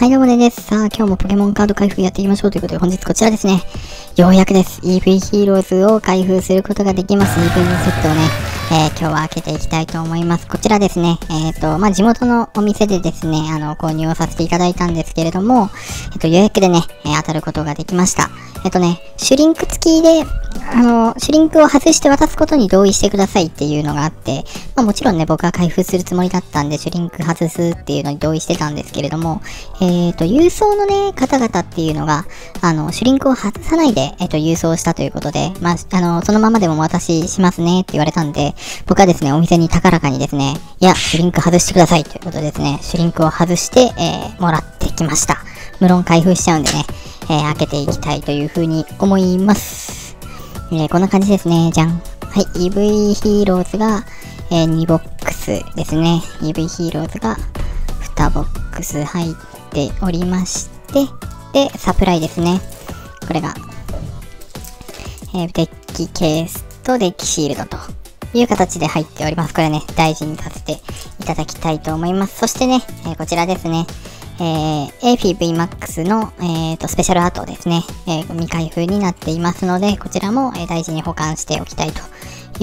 はいどうもです。さあ今日もポケモンカード開封やっていきましょうということで、本日こちらですね、ようやくです EV ヒーローズを開封することができます。 EV セットをね、今日は開けていきたいと思います。こちらですね、地元のお店でですね、購入をさせていただいたんですけれども、予約でね、当たることができました。シュリンク付きで、シュリンクを外して渡すことに同意してくださいっていうのがあって、まあ、もちろんね、僕は開封するつもりだったんで、シュリンク外すっていうのに同意してたんですけれども、郵送のね、方々っていうのが、シュリンクを外さないで、郵送したということで、まあ、そのままでもお渡ししますねって言われたんで、僕はですね、お店に高らかにですね、いや、シュリンク外してくださいということでですね、シュリンクを外して、もらってきました。無論開封しちゃうんでね、開けていきたいというふうに思います。こんな感じですね。じゃん。はい、EV ヒーローズが、2ボックスですね。EV ヒーローズが2ボックス入っておりまして、で、サプライですね。これが、デッキケースとデッキシールドという形で入っております。これね、大事にさせていただきたいと思います。そしてね、こちらですね。エーフィー VMAX の、スペシャルアートですね、未開封になっていますので、こちらも、大事に保管しておきたいと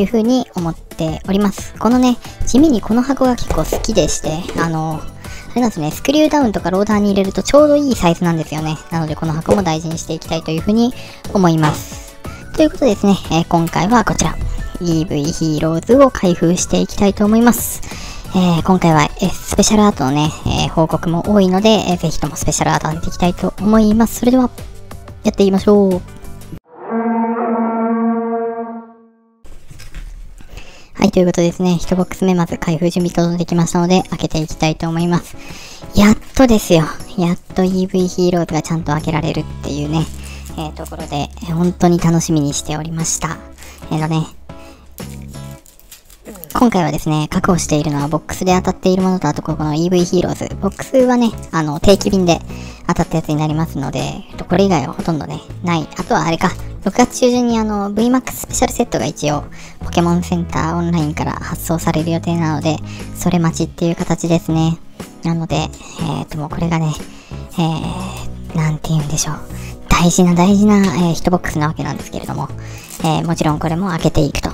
いうふうに思っております。このね、地味にこの箱が結構好きでして、あれなんですね、スクリューダウンとかローダーに入れるとちょうどいいサイズなんですよね。なのでこの箱も大事にしていきたいというふうに思います。ということでですね、今回はこちら、EV ヒーローズを開封していきたいと思います。今回は、スペシャルアートのね、報告も多いので、ぜひともスペシャルアートを見ていきたいと思います。それでは、やっていきましょう。はい、ということでですね、1ボックス目まず開封準備整ってきましたので、開けていきたいと思います。やっとですよ。やっと EV ヒーローズがちゃんと開けられるっていうね、ところで、本当に楽しみにしておりました。今回はですね、確保しているのはボックスで当たっているものと、あとこの EV ヒーローズ。ボックスはね、定期便で当たったやつになりますので、これ以外はほとんどね、ない。あとはあれか、6月中旬にVMAX スペシャルセットが一応、ポケモンセンターオンラインから発送される予定なので、それ待ちっていう形ですね。なので、もうこれがね、なんて言うんでしょう。大事な大事な、1ボックスなわけなんですけれども、もちろんこれも開けていくと。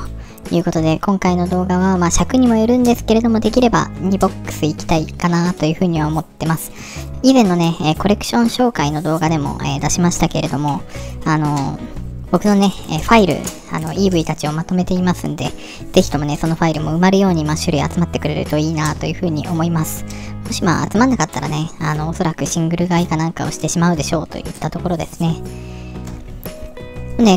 いうことで、今回の動画は、まあ、尺にもよるんですけれども、できれば2ボックス行きたいかなというふうには思ってます。以前のね、コレクション紹介の動画でも出しましたけれども、僕のね、ファイル、EV たちをまとめていますんで、ぜひともね、そのファイルも埋まるように、まあ、種類集まってくれるといいなというふうに思います。もしまあ、集まんなかったらね、おそらくシングル買いかなんかをしてしまうでしょうといったところですね。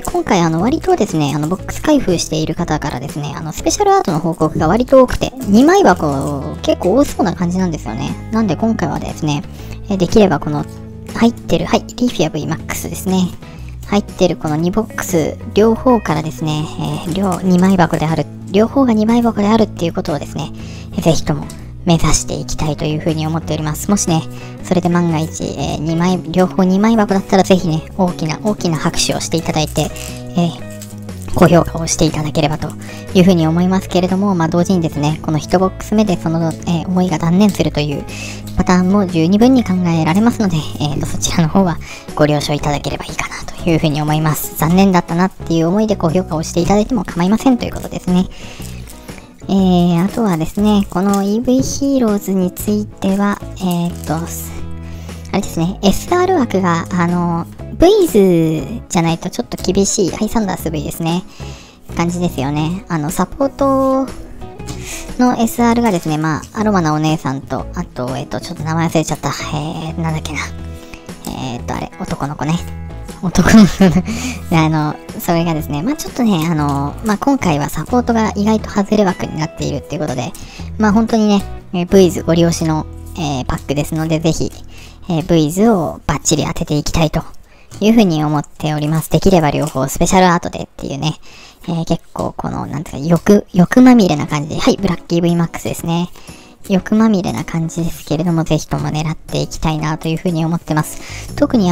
今回割とですね、ボックス開封している方からですね、スペシャルアートの報告が割と多くて、2枚箱結構多そうな感じなんですよね。なんで今回はですね、できればこの入ってる、はい、リーフィア VMAX ですね。入ってるこの2ボックス、両方からですね、2枚箱である、両方が2枚箱であるっていうことをですね、ぜひとも目指していきたいというふうに思っております。もしね、それで万が一、両方2枚箱だったら、ぜひね、大きな拍手をしていただいて、高評価をしていただければというふうに思いますけれども、まあ、同時にですね、この1ボックス目でその、思いが断念するというパターンも十二分に考えられますので、そちらの方はご了承いただければいいかなというふうに思います。残念だったなっていう思いで高評価をしていただいても構いませんということですね。あとはですね、この EV ヒーローズについては、あれですね、SR 枠が、V's じゃないとちょっと厳しい、ハイサンダース V ですね、感じですよね。サポートの SR がですね、まあ、アロマなお姉さんと、あと、ちょっと名前忘れちゃった、なんだっけな、あれ、男の子ね。男の子それがですね、まあちょっとね、まあ今回はサポートが意外と外れ枠になっているっていうことで、まあ本当にね、V's ご利用しの、パックですので、ぜひ、V's をバッチリ当てていきたいというふうに思っております。できれば両方スペシャルアートでっていうね、結構この、なんていうか、欲まみれな感じで、はい、ブラッキー VMAX ですね。欲まみれな感じですけれども、ぜひとも狙っていきたいなというふうに思ってます。特に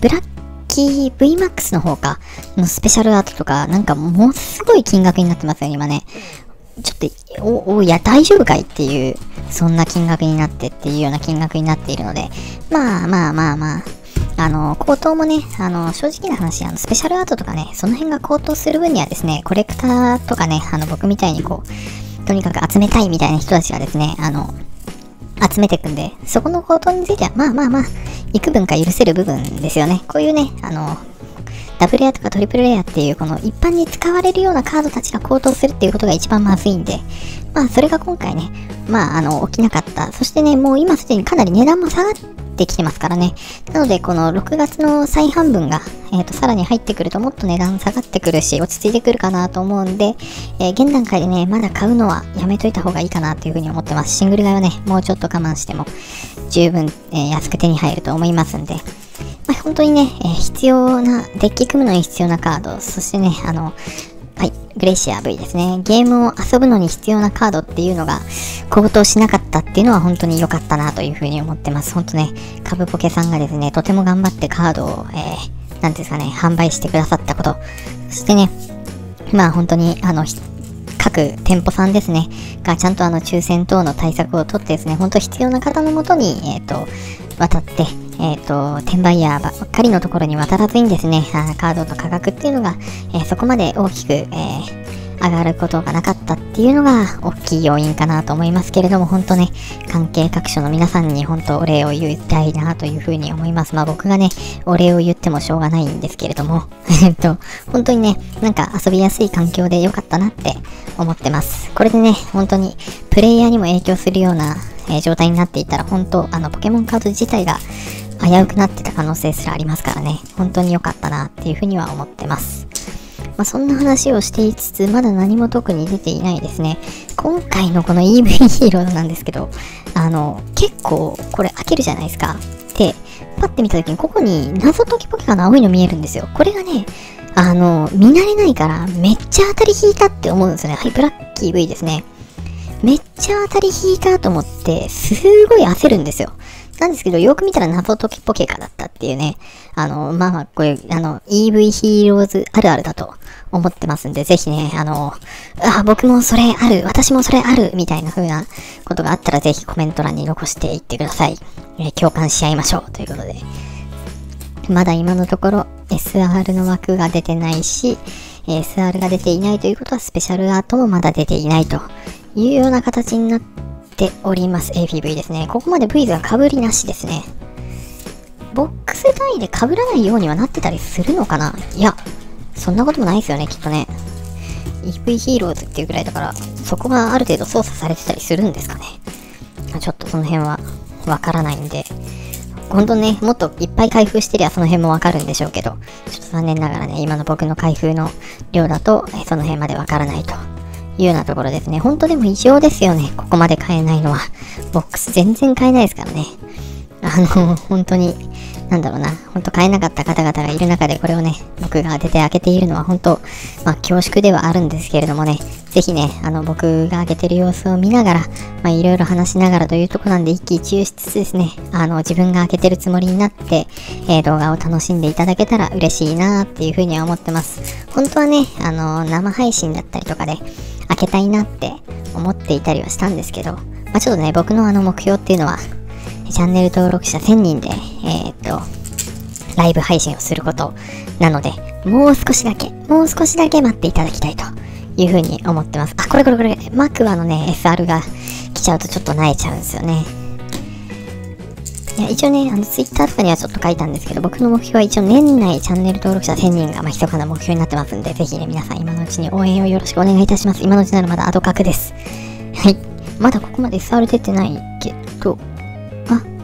ブラッキーVMAX の方かのスペシャルアートとか、なんかものすごい金額になってますよね、今ね。ちょっと、いや、大丈夫かいっていう、そんな金額になってっていうような金額になっているので、まあ、高騰もね、正直な話、スペシャルアートとかね、その辺が高騰する分にはですね、コレクターとかね、僕みたいにこう、とにかく集めたいみたいな人たちはですね、集めていくんで、そこの高騰については、まあ、幾分か許せる部分ですよね。こういうね、ダブルレアとかトリプルレアっていう、この一般に使われるようなカードたちが高騰するっていうことが一番まずいんで、まあ、それが今回ね、起きなかった。そしてね、もう今すでにかなり値段も下がってきてますからね。なので、この6月の再販分が、さらに入ってくるともっと値段下がってくるし、落ち着いてくるかなと思うんで、現段階でね、まだ買うのはやめといた方がいいかなというふうに思ってます。シングル買いはね、もうちょっと我慢しても、十分、安く手に入ると思いますんで。まあ、本当にね、必要な、デッキ組むのに必要なカード、そしてね、はい、グレシア V ですね。ゲームを遊ぶのに必要なカードっていうのが高騰しなかったっていうのは本当に良かったなというふうに思ってます。本当ね、カブポケさんがですね、とても頑張ってカードを、なんていうんですかね、販売してくださったこと。そしてね、まあ本当に、各店舗さんですね、がちゃんと抽選等の対策をとってですね、本当必要な方のもとに、渡って、転売ヤーばっかりのところに渡らずにですね、カードの価格っていうのが、そこまで大きく、上がることがなかったっていうのが大きい要因かなと思いますけれども、本当ね、関係各所の皆さんに本当お礼を言いたいなというふうに思います。まあ僕がね、お礼を言ってもしょうがないんですけれども、本当にね、なんか遊びやすい環境で良かったなって思ってます。これでね、本当にプレイヤーにも影響するような、状態になっていたら、本当ポケモンカード自体が危うくなってた可能性すらありますからね、本当に良かったなっていうふうには思ってます。まあ、そんな話をしていつつ、まだ何も特に出ていないですね。今回のこの EV ヒーローなんですけど、結構これ開けるじゃないですか。で、パッて見た時にここに謎解きポケカの青いの見えるんですよ。これがね、見慣れないからめっちゃ当たり引いたって思うんですよね。はい、ブラッキー V ですね。めっちゃ当たり引いたと思って、すごい焦るんですよ。なんですけど、よく見たら謎解きポケカだったっていうね。これ、EV ヒーローズあるあるだと思ってますんで、ぜひね、僕もそれある、私もそれある、みたいな風なことがあったら、ぜひコメント欄に残していってください。共感し合いましょう、ということで。まだ今のところ、SR の枠が出てないし、SR が出ていないということは、スペシャルアートもまだ出ていないというような形になっております。APV ですね。ここまで V が被りなしですね。ボックス単位で被らないようにはなってたりするのかな？いや、そんなこともないですよね、きっとね。EV ヒーローズっていうぐらいだから、そこがある程度操作されてたりするんですかね。ちょっとその辺はわからないんで。本当ね、もっといっぱい開封してりゃその辺もわかるんでしょうけど、ちょっと残念ながらね、今の僕の開封の量だと、その辺までわからないというようなところですね。本当でも異常ですよね、ここまで買えないのは。ボックス全然買えないですからね。本当に、なんだろうな、本当買えなかった方々がいる中でこれをね、僕が当てて開けているのは本当、まあ恐縮ではあるんですけれどもね、ぜひね、僕が開けてる様子を見ながら、まあいろいろ話しながらというところなんで、一喜一憂しつつですね、自分が開けてるつもりになって、動画を楽しんでいただけたら嬉しいなーっていうふうには思ってます。本当はね、生配信だったりとかで、開けたいなって思っていたりはしたんですけど、まあちょっとね、僕の目標っていうのは、チャンネル登録者1000人で、ライブ配信をすることなので、もう少しだけ待っていただきたいというふうに思ってます。あ、これ。マクワのね、SR が来ちゃうとちょっと萎えちゃうんですよね。いや、一応ね、Twitter とかにはちょっと書いたんですけど、僕の目標は一応年内チャンネル登録者1000人が、まあ、密かな目標になってますんで、ぜひね、皆さん今のうちに応援をよろしくお願いいたします。今のうちならまだアド確です。はい。まだここまで SR 出てないけど、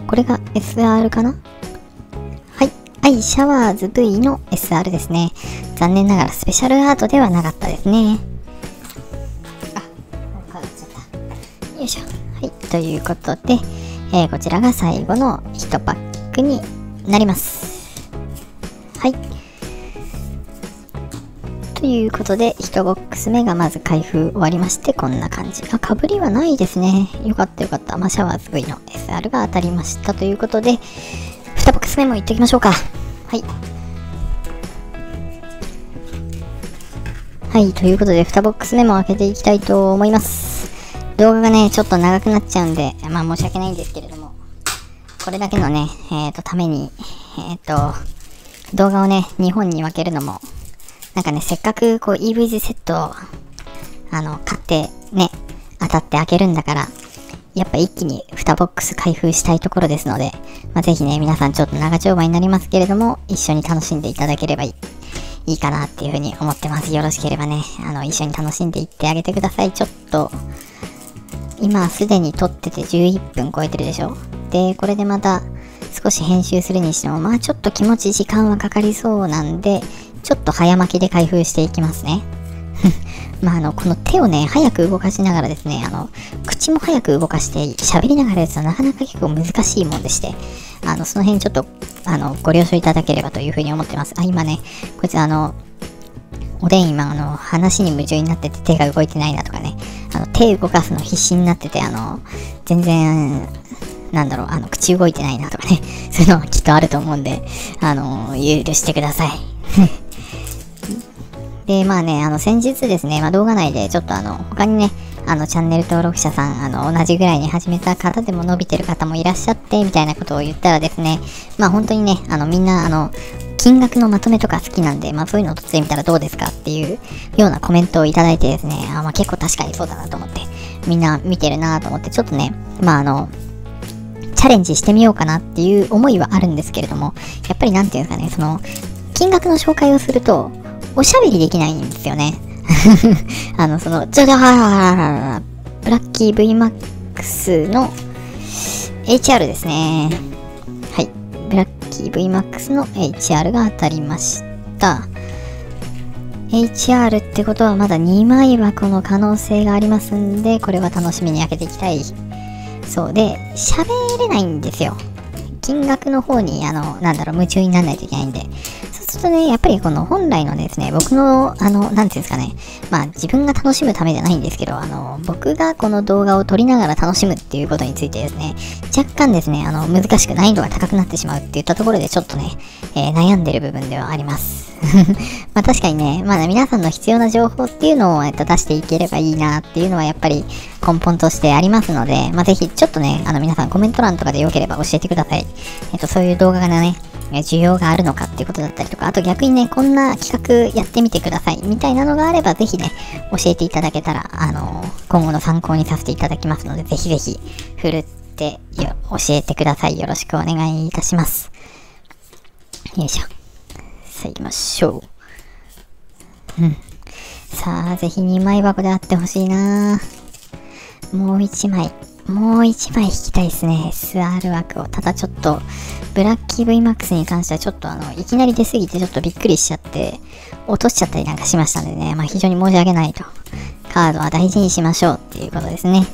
これが SR かな？はい。はい、シャワーズ V の SR ですね。残念ながらスペシャルアートではなかったですね。あ、変わっちゃった。よいしょ。はい。ということで、こちらが最後の1パックになります。はい。ということで、1ボックス目がまず開封終わりまして、こんな感じ。あ、かぶりはないですね。よかったよかった。まあ、シャワーズ V の SR が当たりましたということで、2ボックス目もいっときましょうか。はい。はい、ということで、2ボックス目も開けていきたいと思います。動画がね、ちょっと長くなっちゃうんで、まあ申し訳ないんですけれども、これだけのね、ために、動画をね、2本に分けるのも、なんかね、せっかくこう EVG セットを、買ってね、当たって開けるんだから、やっぱ一気に2ボックス開封したいところですので、まあ、ぜひね、皆さんちょっと長丁場になりますけれども、一緒に楽しんでいただければいいかなっていうふうに思ってます。よろしければね、一緒に楽しんでいってあげてください。ちょっと、今すでに撮ってて11分超えてるでしょ。で、これでまた少し編集するにしても、まあちょっと気持ち時間はかかりそうなんで、ちょっと早巻きで開封していきますね。まあこの手をね、早く動かしながらですね、口も早く動かして喋りながらやつはなかなか結構難しいもんでして、その辺ちょっと、ご了承いただければというふうに思ってます。あ、今ね、こいつおでん今、話に夢中になってて手が動いてないなとかね、手動かすの必死になってて、全然、なんだろう、口動いてないなとかね、そういうのはきっとあると思うんで、許してください。で、まあね、先日ですね、まあ、動画内でちょっと他にね、チャンネル登録者さん、同じぐらいに始めた方でも伸びてる方もいらっしゃって、みたいなことを言ったらですね、まあ本当にね、みんな、金額のまとめとか好きなんで、まあそういうのを撮ってみたらどうですかっていうようなコメントをいただいてですね、あ、まあ結構確かにそうだなと思って、みんな見てるなと思って、ちょっとね、まあチャレンジしてみようかなっていう思いはあるんですけれども、やっぱりなんていうんですかね、その、金額の紹介をすると、おしゃべりできないんですよね。ちょじゃはブラッキー VMAX の HR ですね。はい。ブラッキー VMAX の HR が当たりました。HR ってことはまだ2枚箱の可能性がありますんで、これは楽しみに開けていきたい。そうで、喋れないんですよ。金額の方に、なんだろう、夢中にならないといけないんで。そうするとね、やっぱりこの本来のですね、僕の、なんていうんですかね、まあ自分が楽しむためじゃないんですけど、僕がこの動画を撮りながら楽しむっていうことについてですね、若干ですね、難しく難易度が高くなってしまうっていったところでちょっとね、悩んでる部分ではあります。まあ確かにね、まだ皆さんの必要な情報っていうのを、出していければいいなっていうのはやっぱり根本としてありますので、まあぜひちょっとね、皆さんコメント欄とかでよければ教えてください。そういう動画がね、需要があるのかっていうことだったりとか、あと逆にね、こんな企画やってみてくださいみたいなのがあれば、ぜひね、教えていただけたら、今後の参考にさせていただきますので、ぜひぜひ、振るって教えてください。よろしくお願いいたします。よいしょ。さあ、行きましょう。うん。さあ、ぜひ2枚箱であってほしいな。もう1枚。もう一枚引きたいですね。SR 枠を。ただちょっと、ブラッキー VMAX に関してはちょっといきなり出すぎてちょっとびっくりしちゃって、落としちゃったりなんかしましたんでね。まあ非常に申し訳ないと。カードは大事にしましょうっていうことですね。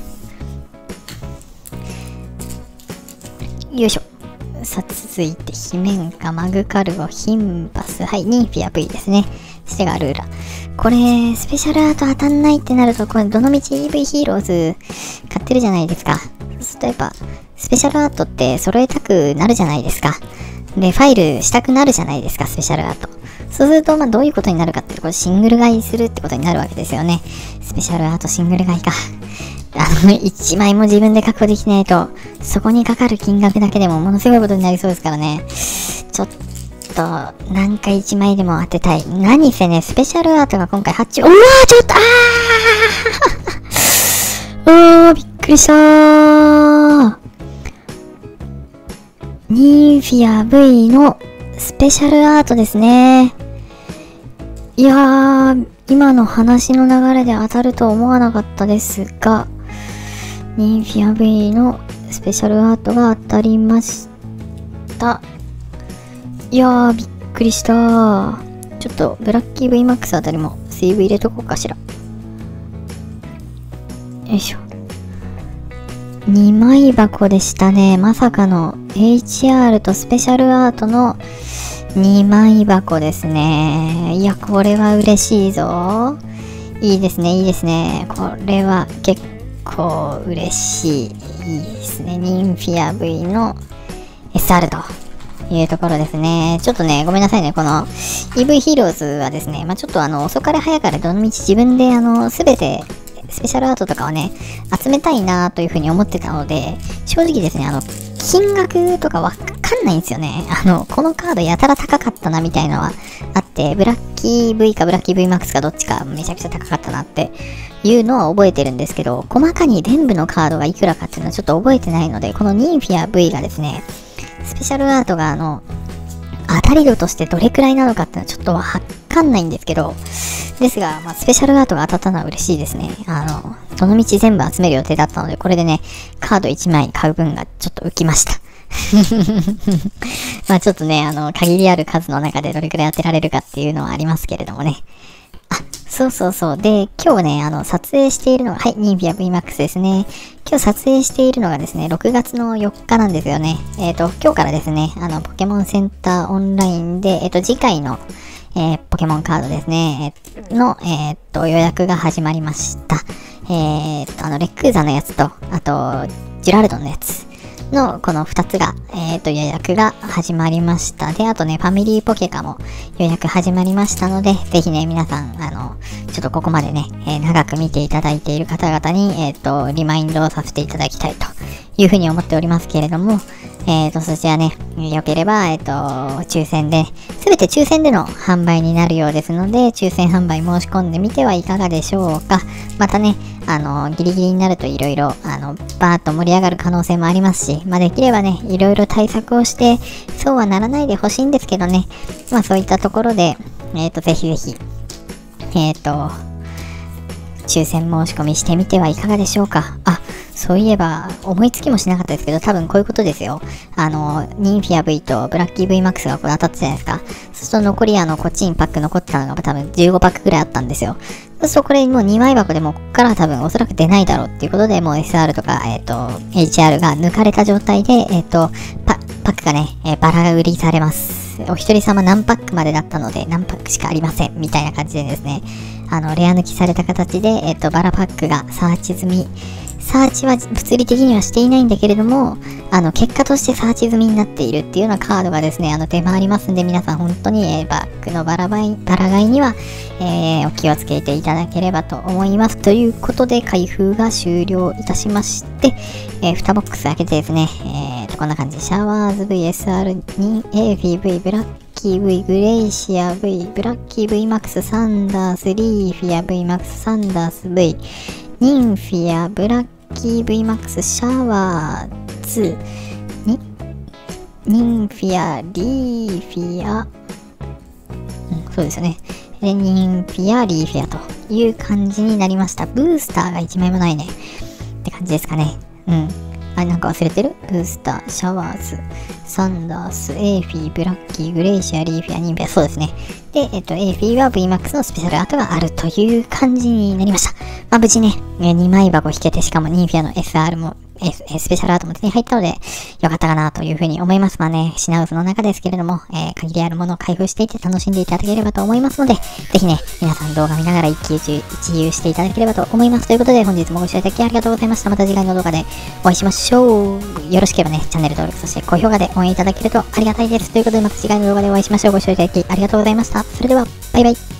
よいしょ。さあ続いて、ヒメンカ、マグカルゴ、ヒンバス、はい、ニーフィア V ですね。そしてがルーラ。これ、スペシャルアート当たんないってなると、これ、どの道 EV ヒーローズ買ってるじゃないですか。そうするとやっぱ、スペシャルアートって揃えたくなるじゃないですか。で、ファイルしたくなるじゃないですか、スペシャルアート。そうすると、まあ、どういうことになるかって、これシングル買いするってことになるわけですよね。スペシャルアートシングル買いか。1枚も自分で確保できないと、そこにかかる金額だけでもものすごいことになりそうですからね。ちょっと、なんか1枚でも当てたい。何せね、スペシャルアートが今回発注。うわー、ちょっと、あーおー、びっくりしたー。ニーフィア V のスペシャルアートですね。いやー、今の話の流れで当たると思わなかったですが、ニーフィア V のスペシャルアートが当たりました。いやー、びっくりしたー。ちょっと、ブラッキー VMAX あたりも、セーブ入れとこうかしら。よいしょ。2枚箱でしたね。まさかの、HR とスペシャルアートの2枚箱ですね。いや、これは嬉しいぞ。いいですね、いいですね。これは結構嬉しい。いいですね。ニンフィア V の SR と。いうところですね。ちょっとね、ごめんなさいね。この EV ヒーローズはですね、まあ、ちょっと遅かれ早かれどの道自分で全てスペシャルアートとかをね、集めたいなというふうに思ってたので、正直ですね、金額とかわかんないんですよね。このカードやたら高かったなみたいのはあって、ブラッキー V かブラッキー V マックスかどっちかめちゃくちゃ高かったなっていうのは覚えてるんですけど、細かに全部のカードがいくらかっていうのはちょっと覚えてないので、このニンフィア V がですね、スペシャルアートが当たり度としてどれくらいなのかっていうのはちょっとわかんないんですけど、ですが、まあ、スペシャルアートが当たったのは嬉しいですね。どの道全部集める予定だったので、これでね、カード1枚買う分がちょっと浮きました。まあちょっとね、限りある数の中でどれくらい当てられるかっていうのはありますけれどもね。あ、そうそうそう。で、今日ね、撮影しているのが、はい、ニンフィア VMAX ですね。今日撮影しているのがですね、6月の4日なんですよね。今日からですね、ポケモンセンターオンラインで、次回の、ポケモンカードですね、の、予約が始まりました。レックーザのやつと、あと、ジュラルドのやつの、この2つが、予約が始まりました。で、あとね、ファミリーポケカも予約始まりましたので、ぜひね、皆さん、ちょっとここまでね、長く見ていただいている方々に、リマインドをさせていただきたいというふうに思っておりますけれども、そちらね、良ければ、抽選で、すべて抽選での販売になるようですので、抽選販売申し込んでみてはいかがでしょうか。またね、ギリギリになるといろいろ、バーッと盛り上がる可能性もありますし、まあ、できればね、いろいろ対策をして、そうはならないでほしいんですけどね、まあ、そういったところで、ぜひぜひ、抽選申し込みしてみてはいかがでしょうか。あ、そういえば、思いつきもしなかったですけど、多分こういうことですよ。ニンフィア V とブラッキー V マックスがこれ当たってたじゃないですか。そうすると残りこっちにパック残ったのが多分15パックぐらいあったんですよ。そうするとこれもう2枚箱でもこっからは多分おそらく出ないだろうっていうことで、もう SR とか、HR が抜かれた状態で、パックがね、バラ売りされます。お一人様何パックまでだったので、何パックしかありません。みたいな感じでですね、レア抜きされた形で、バラパックがサーチ済み、サーチは物理的にはしていないんだけれども、結果としてサーチ済みになっているっていうようなカードがですね、出回りますんで、皆さん本当に、バッグのバラ買いには、お気をつけていただければと思います。ということで、開封が終了いたしまして、2ボックス開けてですね、こんな感じ。シャワーズ VSR2、AVV、ブラッキー V、グレイシア V、ブラッキー V マックス、サンダース、リーフィア V マックス、サンダース V、ニンフィア、ブラッキー V マックス、シャワーズ、ニンフィア、リーフィア、うん、そうですよね。で、ニンフィア、リーフィアという感じになりました。ブースターが1枚もないね。って感じですかね。うん。あ、なんか忘れてる？ブースター、シャワーズ、サンダース、エーフィー、ブラッキー、グレイシア、リーフィア、ニンフィア、そうですね。で、エーフィーは VMAX のスペシャルアートがあるという感じになりました。まあ、無事ね、2枚箱引けて、しかもニンフィアの SR も、スペシャルアートも手に入ったので、よかったかなというふうに思います。まあね、品薄の中ですけれども、限りあるものを開封していて楽しんでいただければと思いますので、ぜひね、皆さん動画見ながら一遊していただければと思います。ということで、本日もご視聴いただきありがとうございました。また次回の動画でお会いしましょう。よろしければね、チャンネル登録、そして高評価で応援いただけるとありがたいです。ということで、また次回の動画でお会いしましょう。ご視聴いただきありがとうございました。それでは、バイバイ。